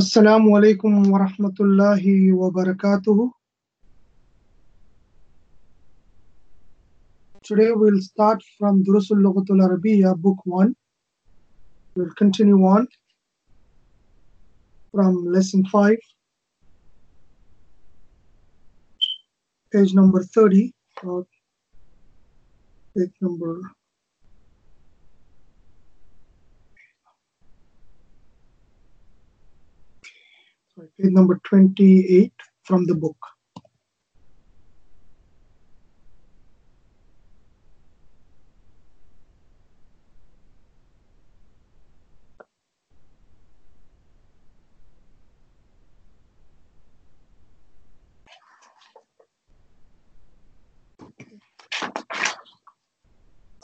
Assalamu alaikum wa rahmatullahi wa barakatuhu. Today we'll start from Durusul Lughatal Arabiyyah, Book 1. We'll continue on from Lesson 5, page number 30, or page number 28 from the book.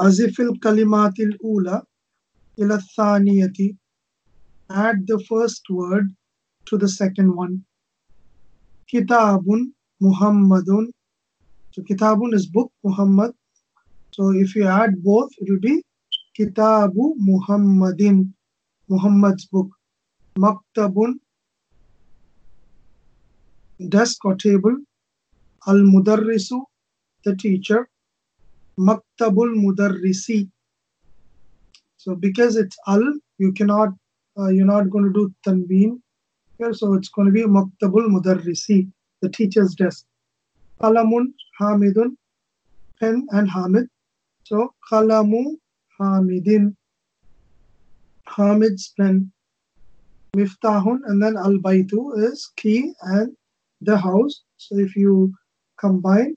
أزف الكلمات الأولى إلى الثانية. Add the first word to the second one. Kitabun, Muhammadun. So Kitabun is book, Muhammad. So if you add both, it will be Kitabu Muhammadin, Muhammad's book. Maktabun, desk or table. Al-Mudarrisu, the teacher. Maktabul Mudarrisi. So because it's al, you cannot, you're not going to do tanween. So it's going to be Maktabul Mudarrisi, the teacher's desk. Qalamun, Hamidun, pen and Hamid. So Qalamu, Hamidin, Hamid's pen. Miftahun, and then Al-Baytu is key and the house. So if you combine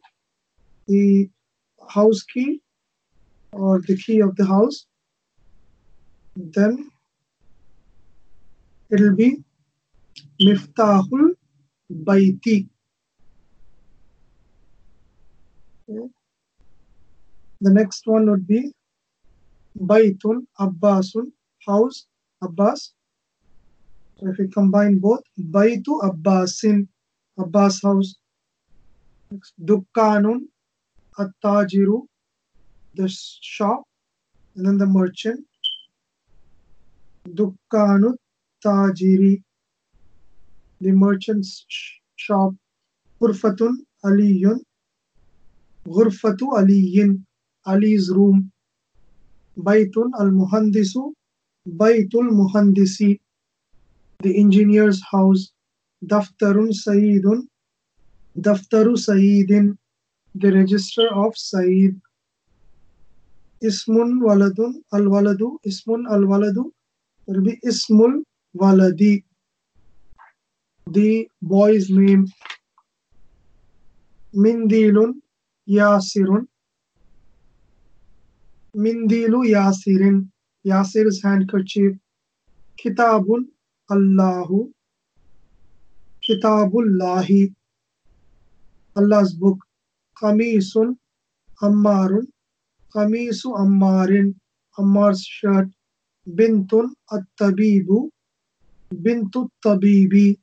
the house key or the key of the house, then it will be Miftahul Bayti. Okay. The next one would be Baytun Abbasun, house Abbas. So if we combine both, Baytu Abbasin, Abbas house. Next, Dukkanun Attajiru, the shop, and then the merchant. Dukkanu Tajiri, the merchant's shop. Ghurfatun Aliyun, Ghurfatu Aliyin, Ali's room. Baytun Al-Muhandisu, Baytul Muhandisi, the engineer's house. Daftarun Sayyidun, Daftaru Sayyidin, the register of Sayyid. Ismun Waladun Al-Waladu, Ismun Al-Waladu, it will be Ismul Waladi, the boy's name. Mindilun Yasirun, Mindilu Yasirin, Yasir's handkerchief. Kitabun Allahu, Kitabullahi, Allah's book. Qamisun Ammarun, Qamisu Ammarin, Ammar's shirt. Bintun At-Tabibu, Bintut Tabibi,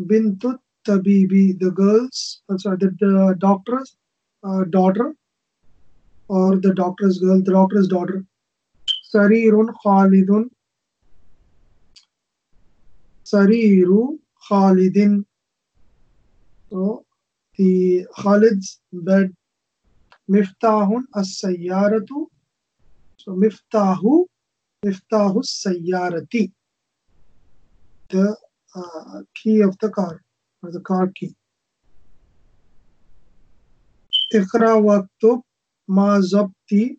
Bintut Tabibi, the girl's, sorry, the doctor's daughter, or the doctor's girl, the doctor's daughter. Sarirun Khalidun, Sariru Khalidin, so the Khalid's bed. Miftahun As-Sayyaratu, so Miftahu, Miftahu Sayyarati, the key of the car, or the car key. Iqra waqtub ma zabti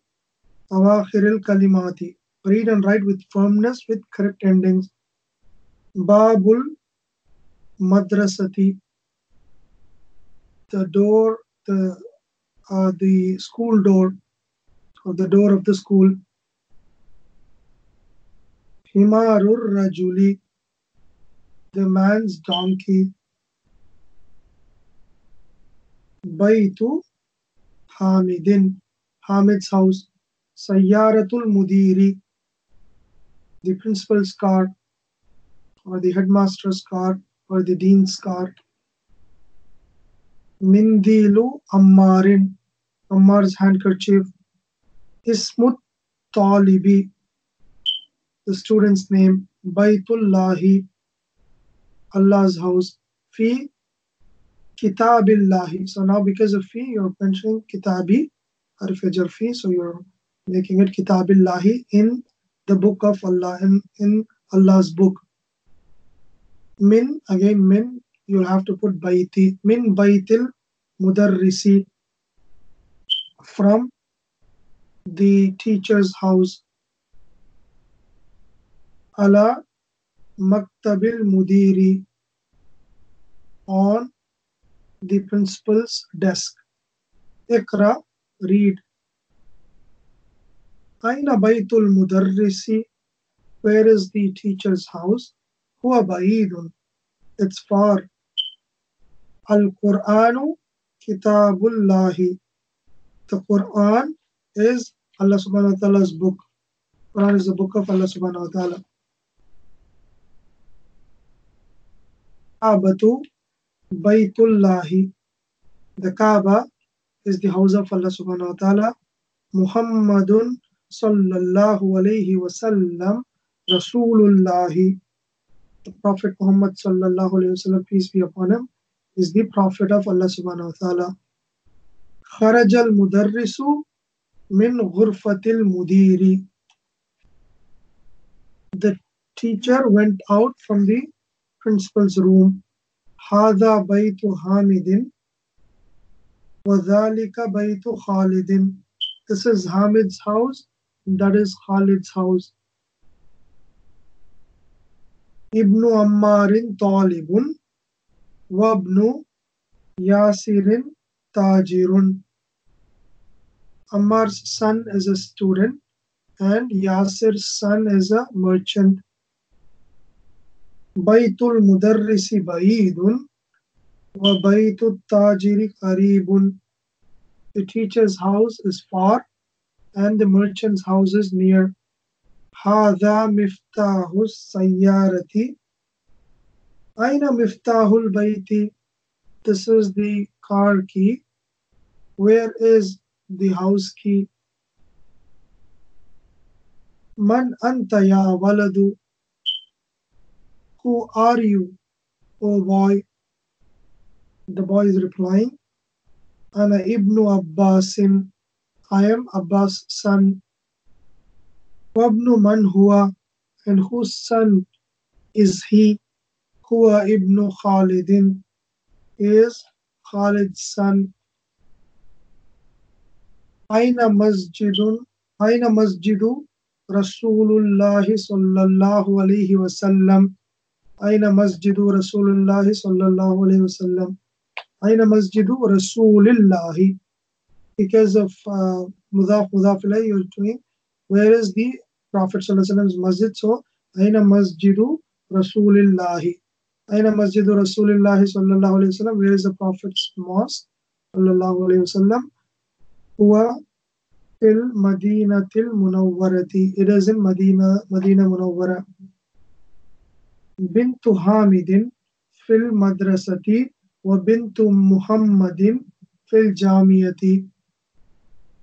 awakhiril kalimati. Read and write with firmness with correct endings. Babul madrasati, the door, the school door, or the door of the school. Himarur Rajuli, the man's donkey. Baytu Hamidin, Hamid's house. Sayyaratul Mudiri, the principal's car, or the headmaster's car, or the dean's car. Mindilu Ammarin, Ammar's handkerchief. Ismut Talibi, the student's name, Baytullahi, Allah's house, Fi Kitabillahi. So now because of Fi, you're mentioning Kitabi, Harf Jar Fi, so you're making it Kitabillahi, in the book of Allah, in Allah's book. Min, again min, you'll have to put Bayti, Min Baytil Mudarrisi, from the teacher's house. Ala Maktabil Mudiri, on the principal's desk. Iqra, read. Aina Baytul Mudarrisi, where is the teacher's house? Huwa Baidun, it's far. Al Quranu Kitabullahi, the Quran is Allah subhanahu wa ta'ala's book. Quran is the book of Allah subhanahu wa ta'ala. Kaabatu Baytullahi, the Kaaba is the house of Allah subhanahu wa ta'ala. Muhammadun sallallahu alayhi wa sallam Rasulullahi, the Prophet Muhammad sallallahu alayhi wa sallam, peace be upon him, is the Prophet of Allah subhanahu wa ta'ala. Kharajal Mudarrisu Min Ghurfatil Mudiri, the teacher went out from the principal's room. Hadha Baytu Hamidin wa dhalika Baytu Khalidin, this is Hamid's house, that is Khalid's house. Ibnu Ammarin Talibun wa Ibnu Yasirin Tajirun, Ammar's son is a student and Yasir's son is a merchant. Baytul Mudarrisi Baidun wa Baytul Tajiri Qaribun, the teacher's house is far and the merchant's house is near. Hadha Miftahus Sayyarati, Aina Miftahul Bayti, this is the car key, where is the house key? Man anta ya waladu, who are you, oh boy? The boy is replying, Ana Ibnu Abbasin, I am Abbas' son. Wabnu man huwa, and whose son is he? Huwa Ibnu Khalidin, is Khalid's son. Aina masjidu Rasulullah sallallahu alayhi wa sallam, Aina masjidu Rasulullah sallallahu alayhi wa sallam, Aina masjidu Rasulillahi. Because of mudaf ilay, you're doing where is the Prophet sallallahu alayhi wa sallam's masjid, so Aina masjidu Rasulillahi, Aina masjidu Rasulullah sallallahu alayhi wa sallam, where is the Prophet's mosque sallallahu alayhi wa sallam? Huwa fil Madinatil Munawwarati, it is in Madina Munawwara. Bintu Hamidin fil Madrasati wa bintu Muhammadin fil Jamiyati,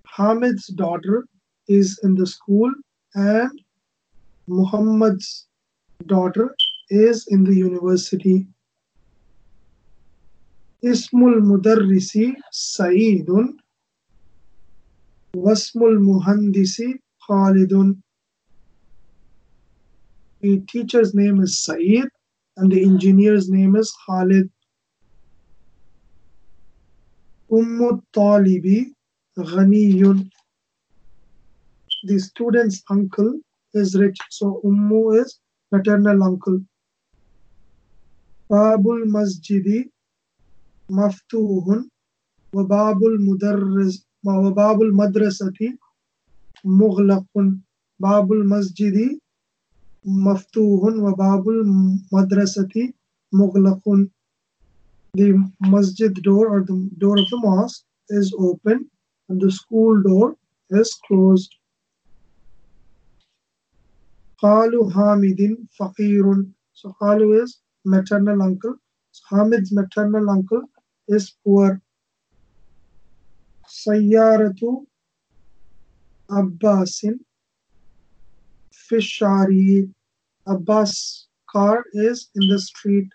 Hamid's daughter is in the school and Muhammad's daughter is in the university. Ismul Mudarrisi Sayyidun Wasmul Muhandisi Khalidun, the teacher's name is Sayyid and the engineer's name is Khalid. Ummu Talibi Ghaniyun, the student's uncle is rich, so Ummu is maternal uncle. Babul Masjidi Maftuhun wa Babul Mudarris wa Babul Madrasati Mughlaqun, Babul Masjidi Maftuhun wa Babul Madrasati Mughlaqun, the masjid door or the door of the mosque is open and the school door is closed. Qalu Hamidin Faqirun, so Qalu is maternal uncle, so Hamid's maternal uncle is poor. Sayyaratu Abbasin في الشارع. Abbas' car is in the street.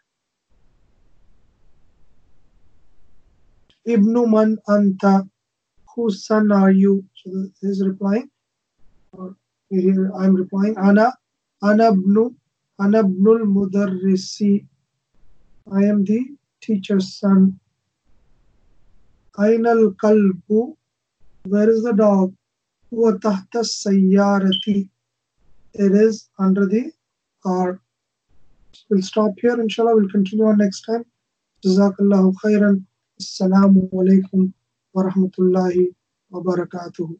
Ibnu man anta, whose son are you? So he's replying, or here I'm replying. Ana ibnul mudarrisi. I am the teacher's son. Ainal kalbu, where is the dog? Wa tahta sayyarati, it is under the car. We'll stop here, inshallah. We'll continue on next time. Jazakallahu khairan. Assalamu alaikum wa rahmatullahi wa barakatuhu.